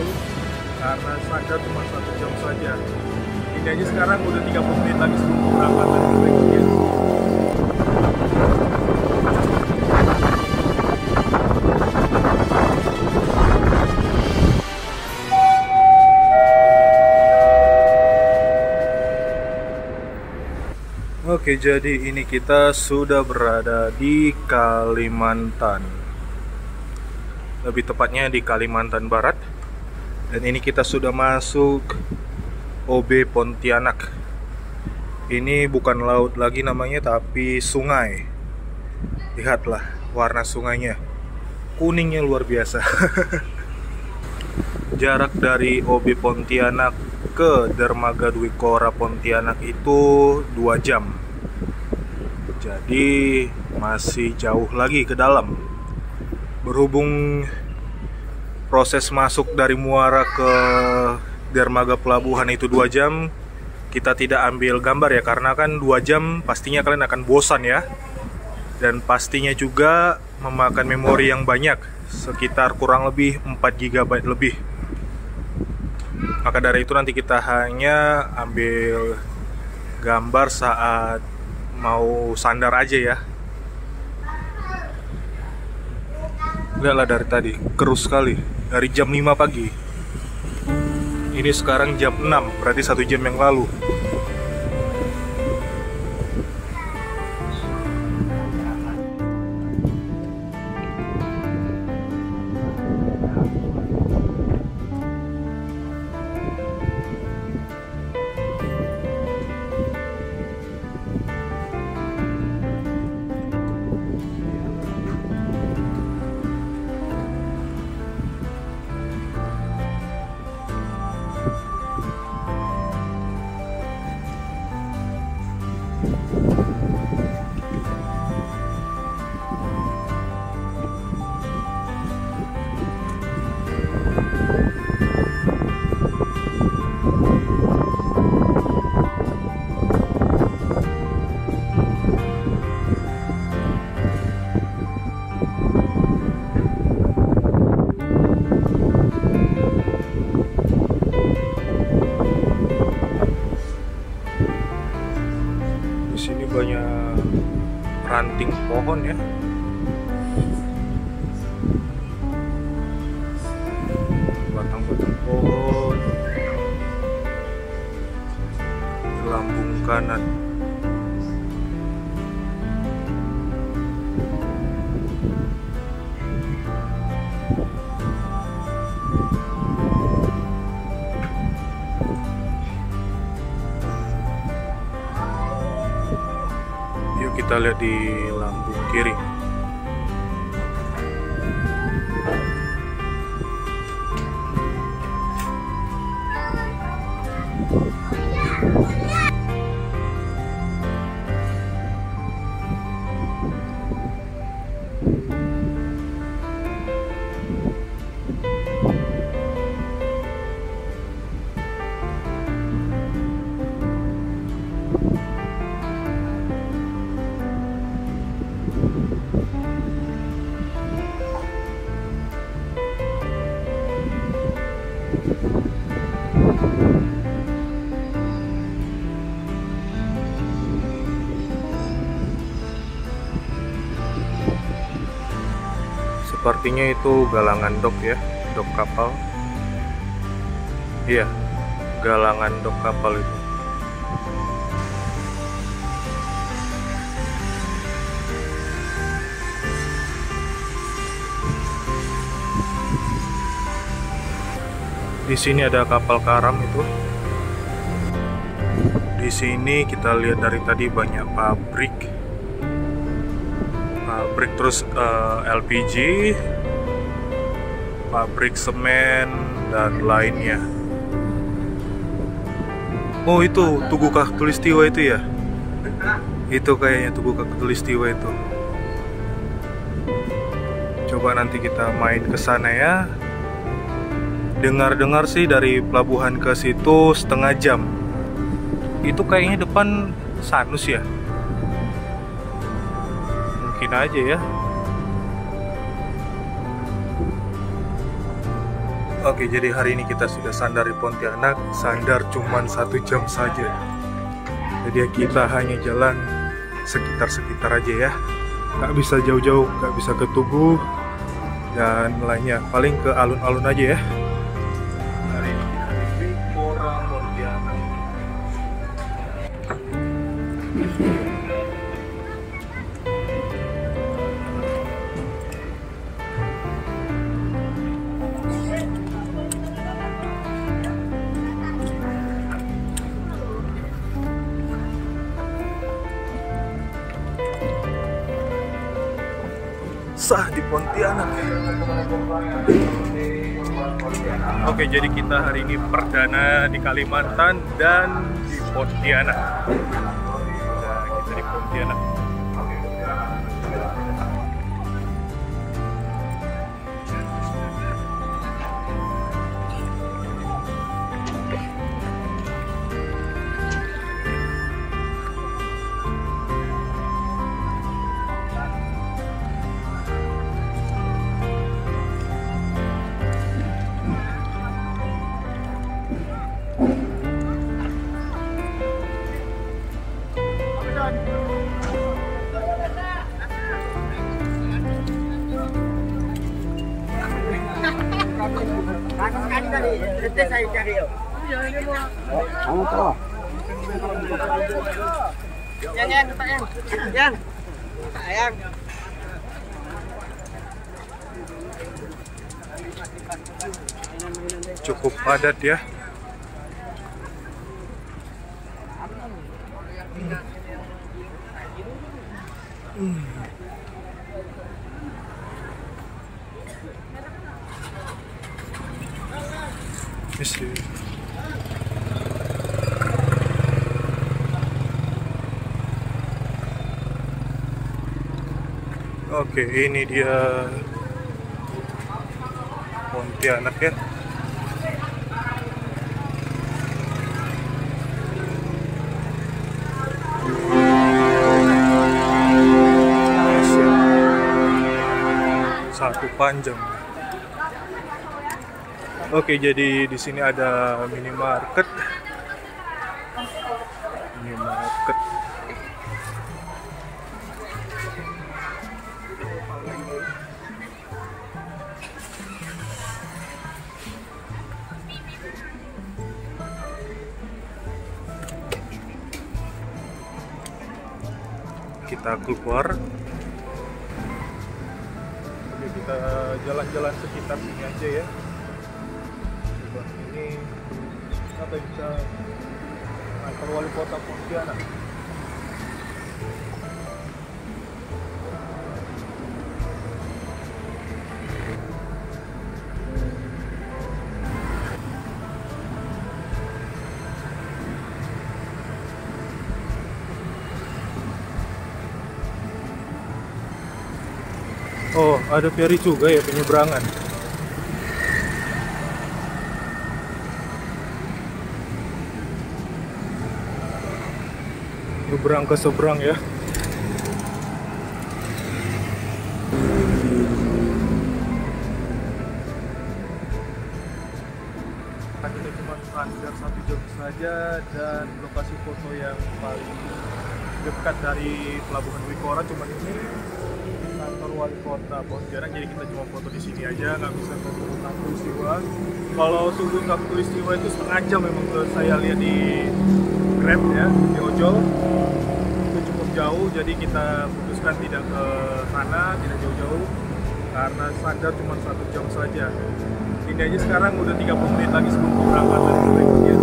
itu karena saja cuma 1 jam saja. Ini aja sekarang udah 30 menit lagi sebelum keberangkatan. Oke, jadi ini kita sudah berada di Kalimantan. Lebih tepatnya di Kalimantan Barat. Dan ini kita sudah masuk OB Pontianak. Ini bukan laut lagi namanya, tapi sungai. Lihatlah warna sungainya. Kuningnya luar biasa. Jarak dari OB Pontianak ke Dermaga Dwikora Pontianak itu 2 jam. Jadi masih jauh lagi ke dalam. Berhubung proses masuk dari Muara ke Dermaga Pelabuhan itu 2 jam, kita tidak ambil gambar ya, karena kan 2 jam pastinya kalian akan bosan ya. Dan pastinya juga memakan memori yang banyak, sekitar kurang lebih 4 GB lebih. Maka dari itu nanti kita hanya ambil gambar saat mau sandar aja ya. Udahlah, dari tadi keruh sekali, dari jam 5 pagi. Ini sekarang jam 6, berarti 1 jam yang lalu. Ranting pohon ya. Batang-batang pohon di lambung kanan. Kita lihat di lambung kiri. Sepertinya itu galangan dok ya, dok kapal. Iya, galangan dok kapal itu. Di sini ada kapal karam itu. Di sini kita lihat dari tadi banyak pabrik terus LPG, pabrik semen dan lainnya. Oh itu tugu khatulistiwa itu ya? Itu kayaknya tugu khatulistiwa itu. Coba nanti kita main ke sana ya. Dengar-dengar sih dari pelabuhan ke situ setengah jam. Itu kayaknya depan Sanus ya. Mungkin aja ya. Oke, jadi hari ini kita sudah sandar di Pontianak. Sandar cuman 1 jam saja. Jadi kita hanya jalan sekitar aja ya. Nggak bisa jauh-jauh, nggak bisa ke Tugu dan lainnya. Paling ke alun-alun aja ya. Hari ini kita di Wikora Pontianak. Di Pontianak. Oke, jadi kita hari ini perdana di Kalimantan dan di Pontianak. Nah, kita di Pontianak. Yang. Cukup padat ya. Oke, ini dia Pontianak ya. Satu panjang. Oke, jadi di sini ada minimarket. Kita keluar, jadi kita jalan-jalan sekitar sini aja ya. Coba ini apa bisa antar Wali Kota Pontianak. Oh, ada ferry juga ya, penyeberangan. Nyebrang ke seberang ya. Kita cuma sandar 1 jam saja, dan lokasi foto yang paling dekat dari Pelabuhan Wikora cuma ini. Kantor Wali Kota Pontianak, jadi kita cuma foto di sini aja, nggak bisa ke Tugu Khatulistiwa. Kalau Tugu Khatulistiwa itu setengah jam memang, saya lihat di Grab ya, di ojol itu cukup jauh, jadi kita putuskan tidak ke sana, tidak jauh-jauh karena sandar cuma 1 jam saja. Ini aja sekarang udah 30 menit lagi sebelum keberangkatan berikutnya,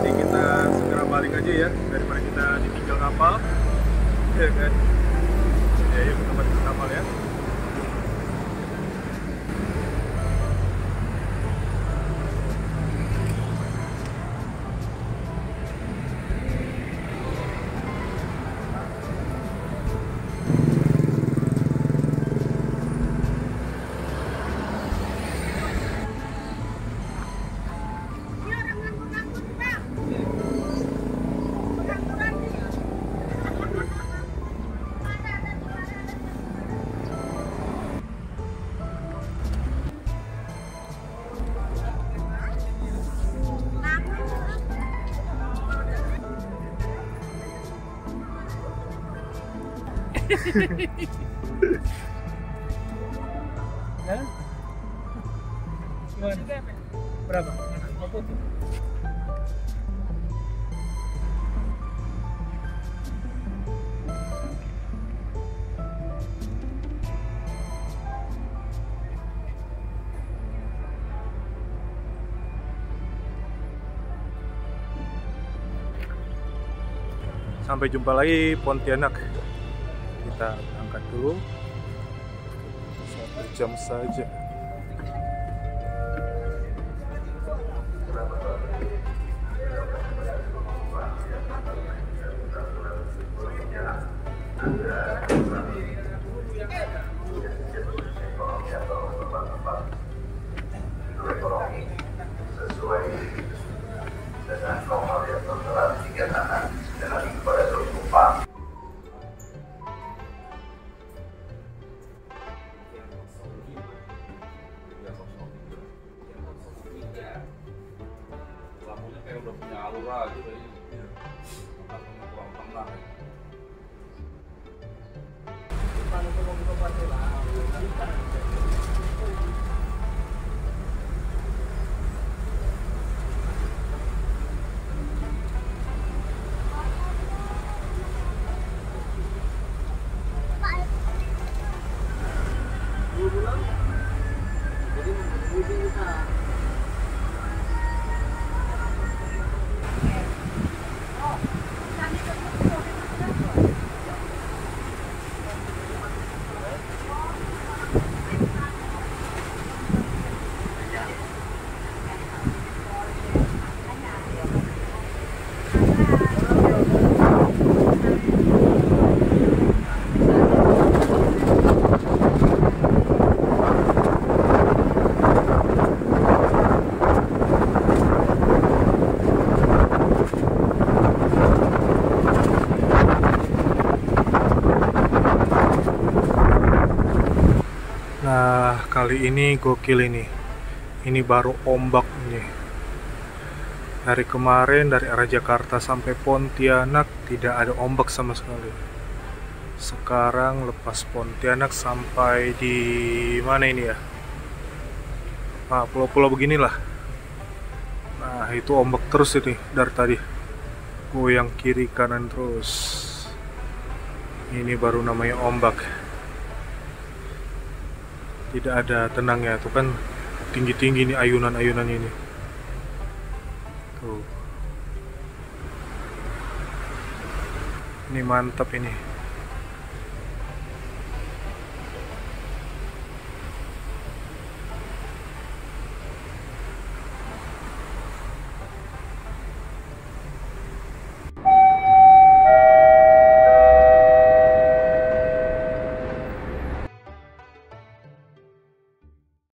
jadi kita segera balik aja ya daripada kita ditinggal kapal, ya kan? Ya, yuk tempat kapal ya. Berapa? Sampai jumpa lagi Pontianak. Kita angkat dulu. 1 jam saja. Sesuai dengan nomor yang tertera 3 tangan dari kepada seluruh penumpang. Lampunya kayak udah punya aura gitu ya. Nah, kali ini gokil ini. Ini baru ombak nih. Dari kemarin dari arah Jakarta sampai Pontianak tidak ada ombak sama sekali. Sekarang lepas Pontianak sampai di mana ini ya? Nah, pulau-pulau beginilah. Nah, itu ombak terus ini dari tadi. Goyang kiri kanan terus. Ini baru namanya ombak. Tidak ada tenangnya, tuh kan tinggi-tinggi nih ayunan-ayunan ini. Tuh. Ini mantap ini.